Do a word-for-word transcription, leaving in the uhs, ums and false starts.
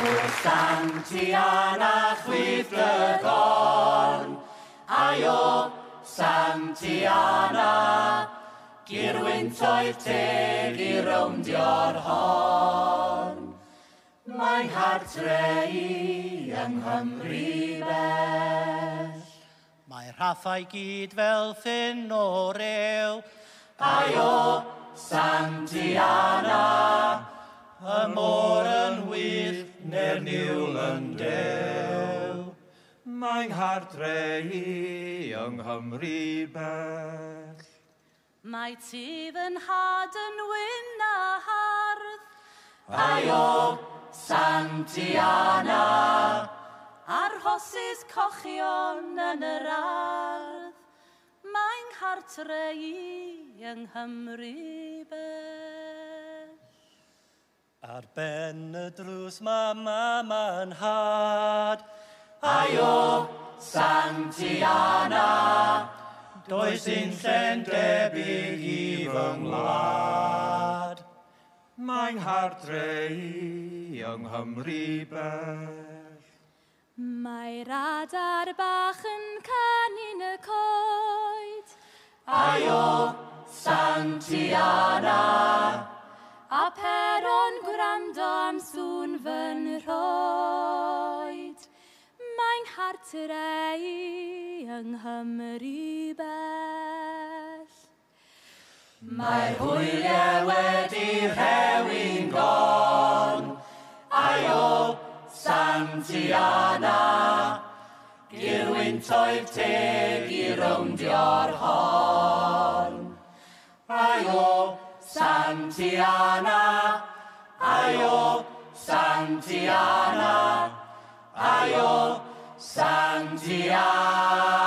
O Santiana, chwyth dy gorn, ai o Santiana, girwyntoedd teg I rowndio'r horn. Mae'n hartre I yng Nghymru bell. Mae'r rathau gyd fel thyn o rew, ai o Santiana, y môr yn wyth ne'r niwl yn dew. Mae'n hartre I yng Nghymru bell. Mae ti fy nhad yn wyn a hardd, ai o Santiana, a'r hosys cochion yn yr ardd. Mae'n hartre I yng Nghymru bell. Ar ben y drws mae mama'n had, ai o Santiana, does unllen debyg I fy ngwlad. Mae'n hartre I yng Nghymru bell. Mae'r adar bach yn canu'n y coed, ai o Santiana, a peron gwrando am sŵn fy'n rhoed. Mae'n hartre I yng Nghymru bell. Mae'r hwyliau wedi rhewi'n gorn, ai o Santiana, girwyntoedd teg I rowndio'r horn. Ai o Santiana, ai o Santiana, ai o Santiana.